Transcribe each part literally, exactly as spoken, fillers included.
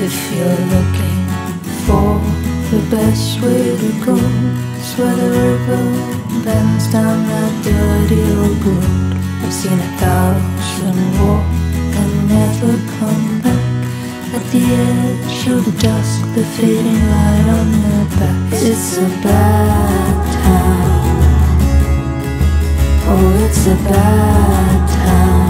If you're looking for the best way to go, it's where the river bends down that dirty old road. I've seen a thousand walk and never come back. At the edge of the dusk, the fading light on their backs. It's a bad town. Oh, it's a bad town.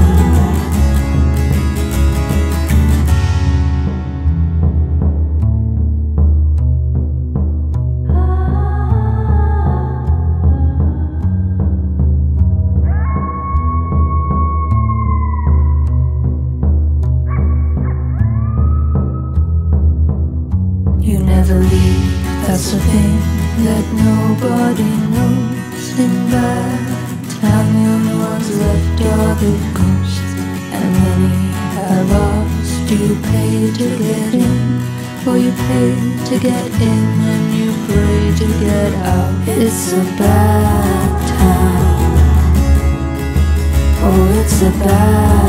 You never leave, that's a thing that nobody knows. In bad time, you're the ones left are the ghosts. And many are lost. You pay to get in, or you pay to get in, and you pray to get out. It's a bad time. Oh, it's a bad